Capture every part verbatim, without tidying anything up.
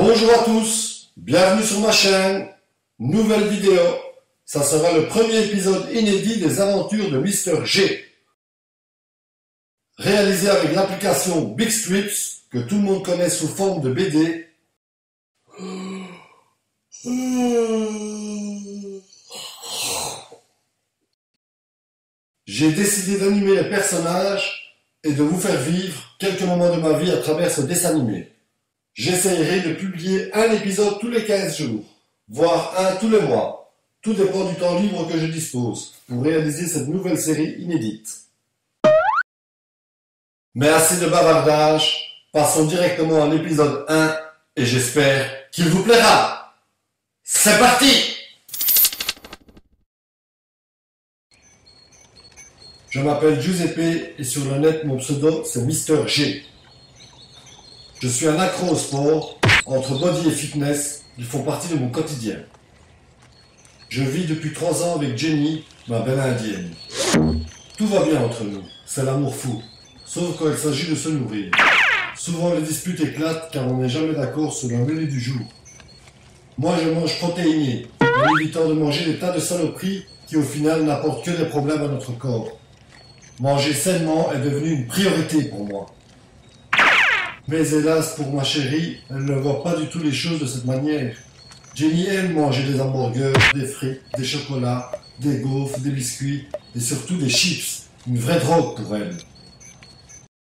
Bonjour à tous, bienvenue sur ma chaîne, nouvelle vidéo, ça sera le premier épisode inédit des aventures de Mister G. Réalisé avec l'application Bitstrips, que tout le monde connaît sous forme de B D. J'ai décidé d'animer les personnages et de vous faire vivre quelques moments de ma vie à travers ce dessin animé. J'essayerai de publier un épisode tous les quinze jours, voire un tous les mois. Tout dépend du temps libre que je dispose pour réaliser cette nouvelle série inédite. Mais assez de bavardage, passons directement à l'épisode un et j'espère qu'il vous plaira. C'est parti! Je m'appelle Giuseppe et sur le net mon pseudo c'est Mister G. Je suis un accro au sport, entre body et fitness, ils font partie de mon quotidien. Je vis depuis trois ans avec Jenny, ma belle indienne. Tout va bien entre nous, c'est l'amour fou, sauf quand il s'agit de se nourrir. Souvent les disputes éclatent car on n'est jamais d'accord sur le menu du jour. Moi je mange protéiné, en évitant de manger des tas de saloperies qui au final n'apportent que des problèmes à notre corps. Manger sainement est devenu une priorité pour moi. Mais hélas pour ma chérie, elle ne voit pas du tout les choses de cette manière. Jenny aime manger des hamburgers, des frites, des chocolats, des gaufres, des biscuits et surtout des chips. Une vraie drogue pour elle.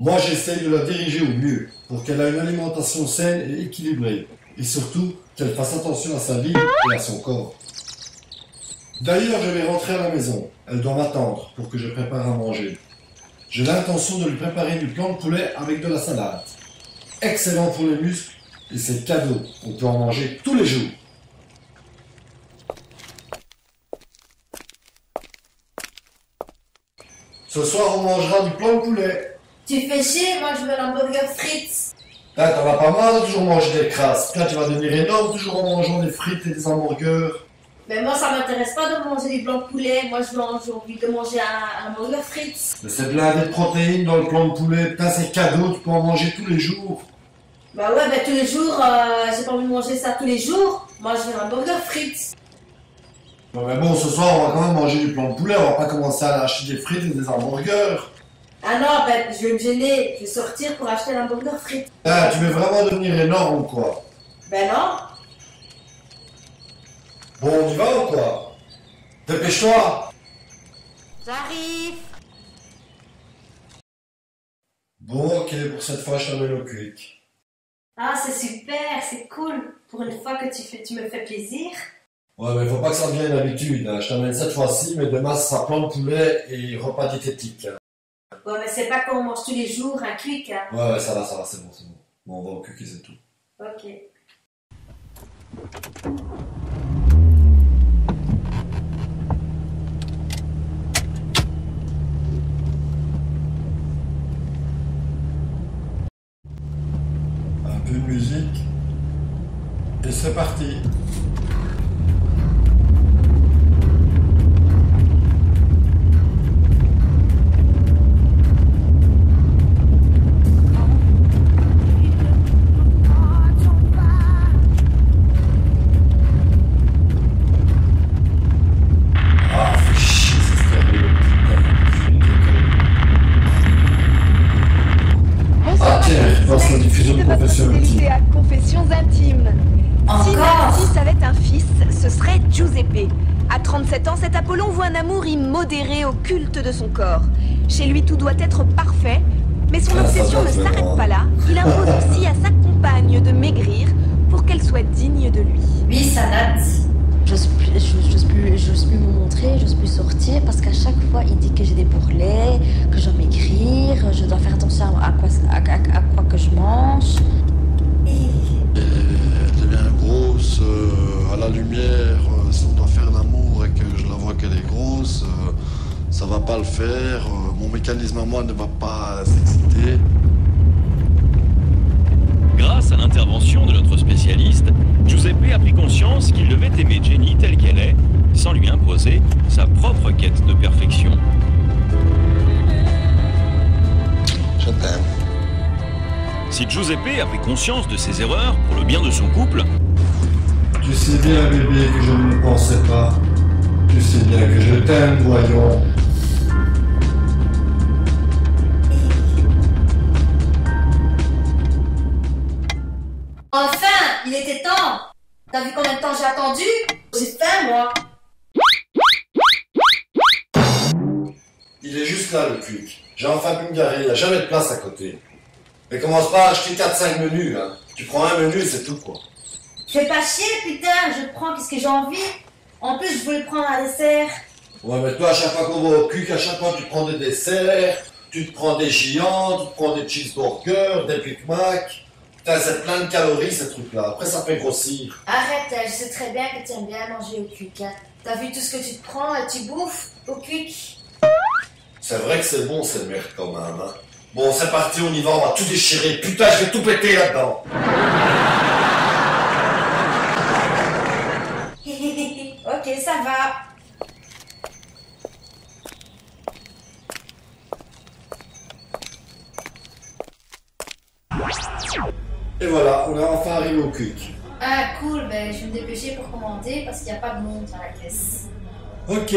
Moi j'essaye de la diriger au mieux pour qu'elle ait une alimentation saine et équilibrée. Et surtout qu'elle fasse attention à sa vie et à son corps. D'ailleurs je vais rentrer à la maison. Elle doit m'attendre pour que je prépare à manger. J'ai l'intention de lui préparer du plan de poulet avec de la salade. Excellent pour les muscles et c'est cadeau, on peut en manger tous les jours. Ce soir on mangera du plan de poulet. Tu fais chier, moi je veux l'hamburger frites. Là t'en as pas marre de toujours manger des crasses, là tu vas devenir énorme toujours en mangeant des frites et des hamburgers. Mais moi ça m'intéresse pas de manger des plans de poulet, moi je mange, j'ai envie de manger un, un hamburger frites. Mais c'est plein de protéines dans le plan de poulet, putain c'est cadeau, tu peux en manger tous les jours. Bah ouais, bah tous les jours, euh, j'ai pas envie de manger ça tous les jours. Moi, je veux un hamburger frites. Non, mais bon, ce soir, on va quand même manger du plan de poulet. On va pas commencer à acheter des frites et des hamburgers. Ah non, bah, je vais me gêner. Je vais sortir pour acheter un hamburger frites. Ah, tu veux vraiment devenir énorme ou quoi? Ben non. Bon, on y va ou quoi? Dépêche-toi. J'arrive. Bon, ok, pour cette fois, je t'en mets le Quick. Ah, c'est super, c'est cool. Pour une fois que tu, fais, tu me fais plaisir. Ouais, mais faut pas que ça devienne une habitude. Hein. Je t'amène cette fois-ci, mais demain, ça sera plan de poulet et repas diététique. Hein. Ouais, mais c'est pas quand on mange tous les jours un Quick. Hein. Ouais, ouais, ça va, ça va, c'est bon, c'est bon. Bon, on va au Quick et c'est tout. Ok. De musique et c'est parti. Modéré au culte de son corps. Chez lui, tout doit être parfait, mais son obsession ne s'arrête pas là. Il impose aussi à sa compagne de maigrir pour qu'elle soit digne de lui. Oui, ça date. J'ose plus, j'ose plus, j'ose plus me montrer, j'ose plus sortir parce qu'à chaque fois, il dit que j'ai des bourrelets, que je dois maigrir, je dois faire attention à quoi, à, à, à quoi que je mange. Et... Elle devient grosse, euh, à la lumière, euh, si on doit faire l'amour et que je la vois qu'elle est grosse, euh, ça va pas le faire, euh, mon mécanisme à moi ne va pas s'exciter. Grâce à l'intervention de notre spécialiste, Giuseppe a pris conscience qu'il devait aimer Jenny telle qu'elle est, sans lui imposer sa propre quête de perfection. Je t'aime. Si Giuseppe avait conscience de ses erreurs pour le bien de son couple... Tu sais bien, bébé, que je ne pensais pas. Tu sais bien que je t'aime, voyons. Enfin, il était temps. T'as vu combien de temps j'ai attendu? J'ai faim, moi. Il est juste là, le Quick. J'ai enfin pu me garer, il n'y a jamais de place à côté. Mais commence pas à acheter quatre cinq menus, hein. Tu prends un menu et c'est tout, quoi. Fais pas chier, putain, je prends qu'est-ce que j'ai envie. En plus, je voulais prendre un dessert. Ouais, mais toi, à chaque fois qu'on va au Quick, à chaque fois tu prends des desserts, tu te prends des géants, tu te prends des cheeseburgers, des Big Mac. Putain, c'est plein de calories, ces trucs-là. Après, ça fait grossir. Arrête, je sais très bien que tu aimes bien manger au Quick, hein. T'as vu tout ce que tu te prends et tu bouffes au Quick? C'est vrai que c'est bon, cette merde, quand même, hein. Bon, c'est parti, on y va, on va tout déchirer. Putain, je vais tout péter là-dedans. Ok, ça va. Et voilà, on est enfin arrivé au Quick. Ah, cool, ben je vais me dépêcher pour commander parce qu'il n'y a pas de monde dans la caisse. Ok.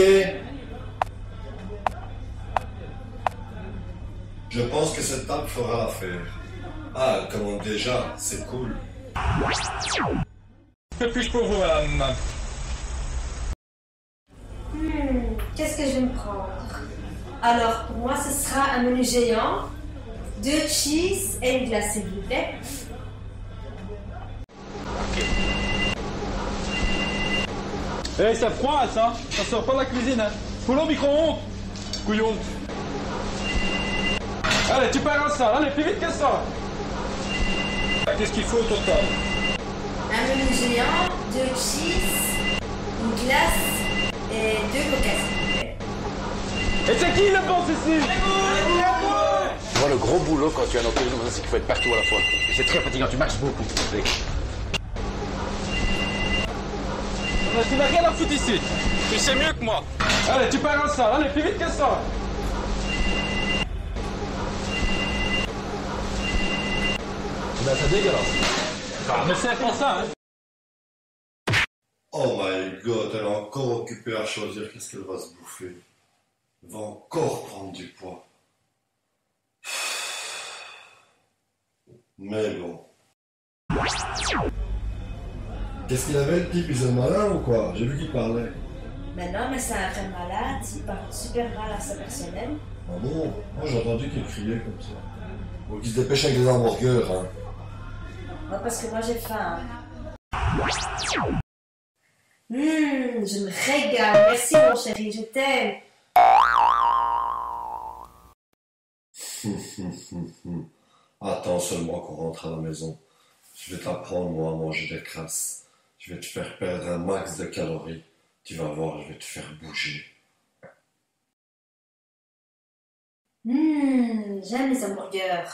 Je pense que cette table fera l'affaire. Ah, elle commande déjà, c'est cool. Que puis-je pour vous, madame? Hmm, qu'est-ce que je vais me prendre? Alors, pour moi, ce sera un menu géant, deux cheese et une glace, s'il vous plaît. Eh, hey, ça froid, ça! Ça sort pas de la cuisine, hein! Pour le micro-ondes! Couillon! Allez, tu pars à ça, allez, plus vite que ça! Qu'est-ce qu'il faut au total? Un menu géant, deux cheese, une glace et deux coca. Et c'est qui le boss ici? Tu vois le gros boulot quand tu as un empêche de c'est qu'il faut être partout à la fois. Et c'est très fatigant, tu marches beaucoup. Tu n'as rien à foutre ici! Tu sais mieux que moi! Allez, tu pars à ça, allez, plus vite que ça! Ben, c'est dégueulasse. Ah, mais c'est pour ça, hein. Oh my god, elle est encore occupée à choisir qu'est-ce qu'elle va se bouffer. Elle va encore prendre du poids. Mais bon. Qu'est-ce qu'il avait le type? Il est malin ou quoi? J'ai vu qu'il parlait. Mais non, mais c'est un vrai malade, il parle super mal à sa personnelle. Ah bon? Moi j'ai entendu qu'il criait comme ça. Ou qu'il se dépêche avec des hamburgers, hein. Ouais, parce que moi j'ai faim. Hum, mmh, je me régale. Merci mon chéri, je t'aime. Attends seulement qu'on rentre à la maison. Je vais t'apprendre moi à manger des crasses. Je vais te faire perdre un max de calories. Tu vas voir, je vais te faire bouger. Hum, mmh, j'aime les hamburgers.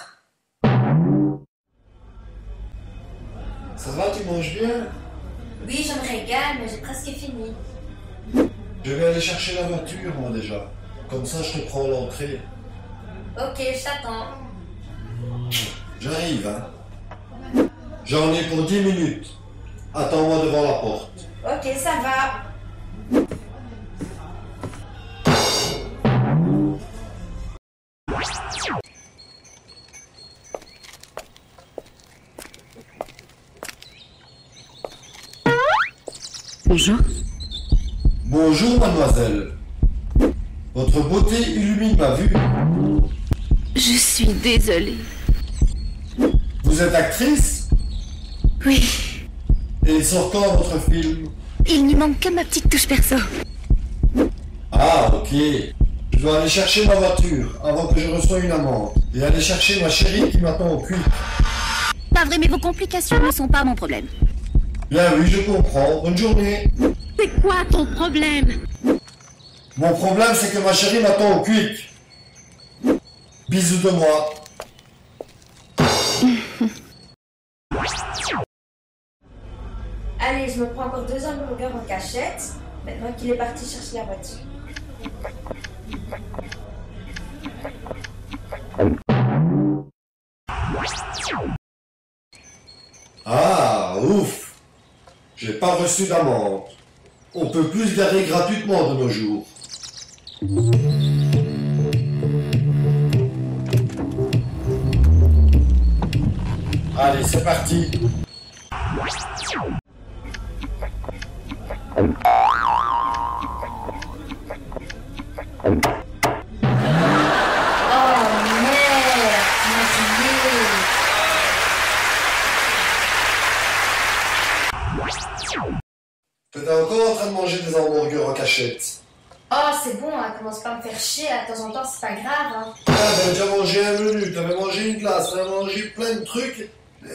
Ça va, tu manges bien? Oui, je me régale, mais j'ai presque fini. Je vais aller chercher la voiture, moi, déjà. Comme ça, je te prends l'entrée. Ok, je t'attends. J'arrive, hein. J'en ai pour dix minutes. Attends-moi devant la porte. Ok, ça va. Bonjour. Bonjour, mademoiselle. Votre beauté illumine ma vue. Je suis désolée. Vous êtes actrice? Oui. Et il sort quand votre film? Il ne manque que ma petite touche perso. Ah, ok. Je dois aller chercher ma voiture avant que je reçoive une amende. Et aller chercher ma chérie qui m'attend au cul. Pas vrai, mais vos complications ne sont pas mon problème. Bien oui, je comprends. Bonne journée. C'est quoi ton problème? Mon problème, c'est que ma chérie m'attend au Quick. Bisous de moi. Allez, je me prends encore deux hamburgers en cachette. Maintenant qu'il est parti chercher la voiture. pas reçu d'amende. On peut plus garer gratuitement de nos jours. Allez, c'est parti. Oh, c'est bon, hein, commence pas à me faire chier, de temps en temps, c'est pas grave. Hein. Ah, t'avais déjà mangé un menu, t'avais mangé une glace, t'avais mangé plein de trucs,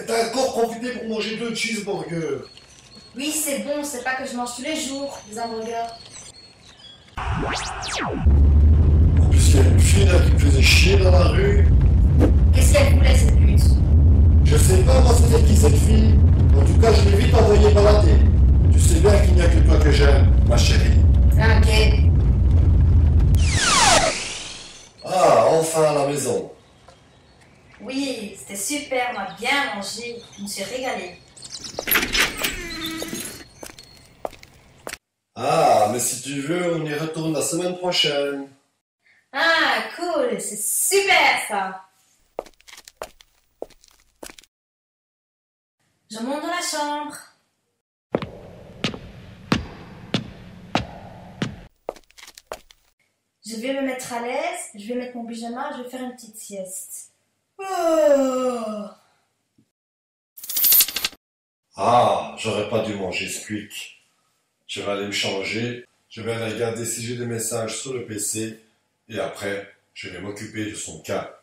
t'as encore profité pour manger deux cheeseburgers. Oui, c'est bon, c'est pas que je mange tous les jours, des hamburgers. En plus, il y a une fille là qui me faisait chier dans la rue. Qu'est-ce qu'elle voulait, cette pute? Je sais pas, moi, c'était qui cette fille? En tout cas, je l'ai vite envoyée balader. Tu sais bien qu'il n'y a que toi que j'aime, ma chérie. Ok. Ah, enfin à la maison. Oui, c'était super, on a bien mangé, je me suis régalée. Ah, mais si tu veux, on y retourne la semaine prochaine. Ah, cool, c'est super ça. Je monte dans la chambre. Je vais me mettre à l'aise, je vais mettre mon pyjama, je vais faire une petite sieste. Oh. Ah, j'aurais pas dû manger ce Quick. Je vais aller me changer, je vais aller regarder si j'ai des messages sur le P C et après, je vais m'occuper de son cas.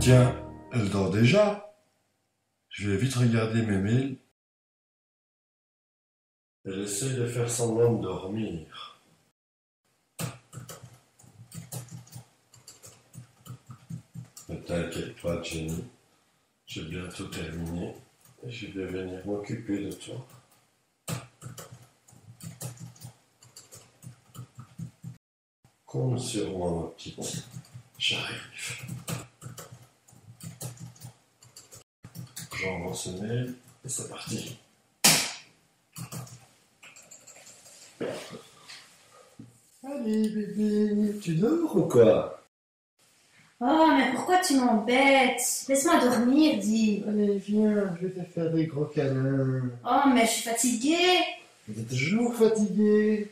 Tiens, elle dort déjà. Je vais vite regarder mes mails. Elle essaie de faire semblant de dormir. Ne t'inquiète pas, Jenny. J'ai bientôt terminé et je vais venir m'occuper de toi. Compte sur moi, ma petite. J'arrive. J'envoie ce mail et c'est parti. Allez bébé, tu dors ou quoi? Oh mais pourquoi tu m'embêtes? Laisse-moi dormir, dis. Allez viens, je vais te faire des gros câlins. Oh mais je suis fatiguée. Tu es toujours fatiguée.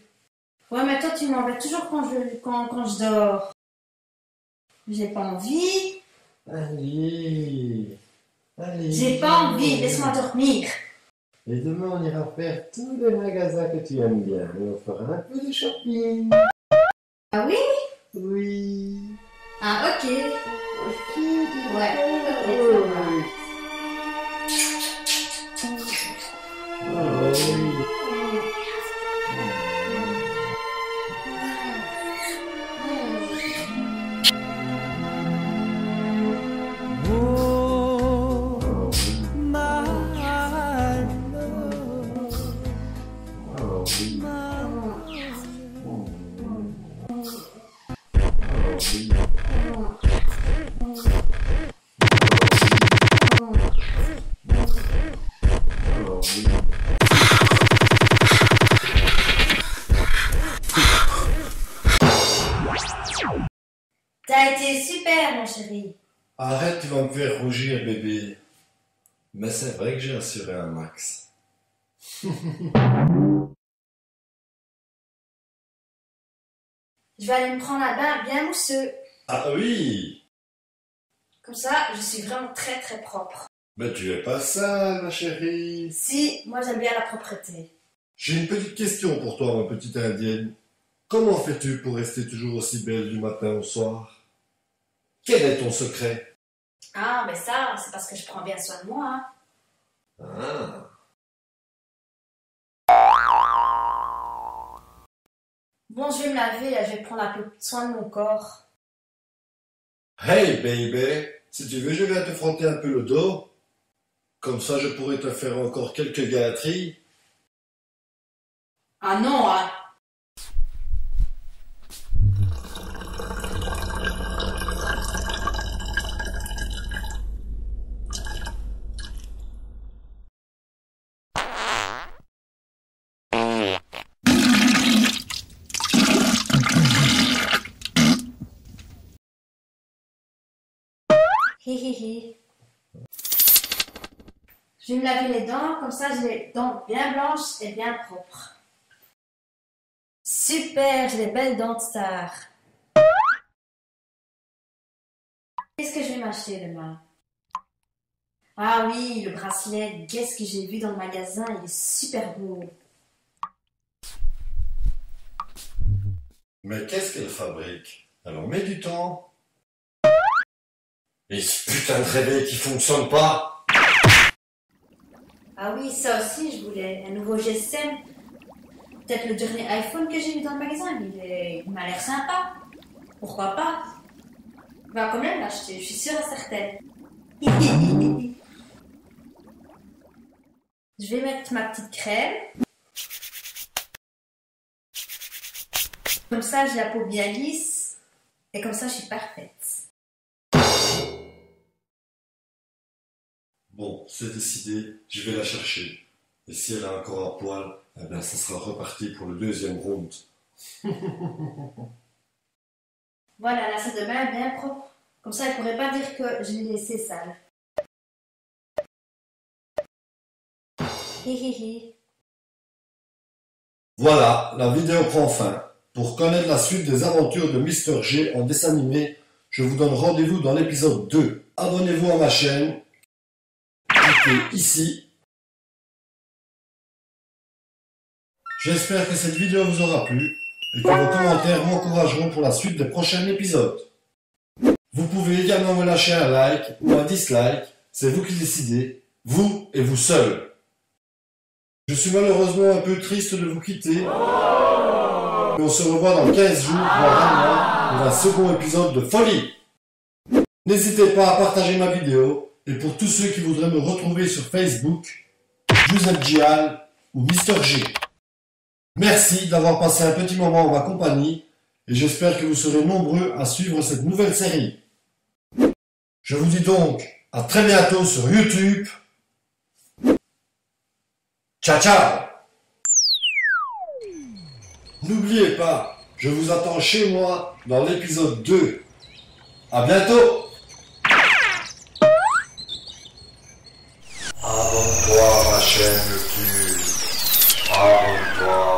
Ouais mais toi tu m'embêtes toujours quand je, quand, quand je dors. J'ai pas envie. Allez. J'ai pas envie, laisse-moi dormir. Et demain, on ira faire tous les magasins que tu aimes bien et on fera un peu de shopping. Ah oui? Oui. Ah ok. Ok. Ouais. Okay. Oh, oui. Oh, oui. T'as été super, mon chéri. Arrête, tu vas me faire rougir, bébé. Mais c'est vrai que j'ai assuré un max. Je vais aller me prendre un bain bien mousseux. Ah oui. Comme ça, je suis vraiment très très propre. Mais tu es pas sale, ma chérie. Si, moi j'aime bien la propreté. J'ai une petite question pour toi, ma petite indienne. Comment fais-tu pour rester toujours aussi belle du matin au soir? Quel est ton secret? Ah, mais ça, c'est parce que je prends bien soin de moi. Hein. Ah. Bon, je vais me laver et je vais prendre un peu soin de mon corps. Hey, baby! Si tu veux, je viens te frotter un peu le dos. Comme ça, je pourrais te faire encore quelques gâteries. Ah non, hein. Hihihi. Je vais me laver les dents, comme ça j'ai les dents bien blanches et bien propres. Super, j'ai des belles dents de star. Qu'est-ce que je vais m'acheter demain? Ah oui, le bracelet. Qu'est-ce que j'ai vu dans le magasin? Il est super beau. Mais qu'est-ce qu'elle fabrique? Elle en met du temps. Et ce putain de réveil qui fonctionne pas! Ah oui, ça aussi je voulais. Un nouveau G S M. Peut-être le dernier iPhone que j'ai mis dans le magasin, mais il, est... il m'a l'air sympa. Pourquoi pas? Il va quand même l'acheter, je suis sûre et certaine. Je vais mettre ma petite crème. Comme ça, j'ai la peau bien lisse. Et comme ça, je suis parfaite. Bon, c'est décidé, je vais la chercher. Et si elle a encore un poil, eh bien ça sera reparti pour le deuxième round. Voilà, la salle de bain est bien propre. Comme ça, elle ne pourrait pas dire que je l'ai laissée sale. Hihihi. Voilà, la vidéo prend fin. Pour connaître la suite des aventures de Mister G en dessin animé, je vous donne rendez-vous dans l'épisode deux. Abonnez-vous à ma chaîne. Cliquez ici. J'espère que cette vidéo vous aura plu et que vos commentaires m'encourageront pour la suite des prochains épisodes. Vous pouvez également me lâcher un like ou un dislike, c'est vous qui décidez, vous et vous seul. Je suis malheureusement un peu triste de vous quitter, mais on se revoit dans quinze jours, voire un mois, pour un second épisode de folie. N'hésitez pas à partager ma vidéo. Et pour tous ceux qui voudraient me retrouver sur Facebook, Giuseppe G ou Mister G. Merci d'avoir passé un petit moment en ma compagnie et j'espère que vous serez nombreux à suivre cette nouvelle série. Je vous dis donc à très bientôt sur YouTube. Ciao ciao. N'oubliez pas, je vous attends chez moi dans l'épisode deux. À bientôt. Abonne-toi à ma chaîne YouTube. Abonne-toi.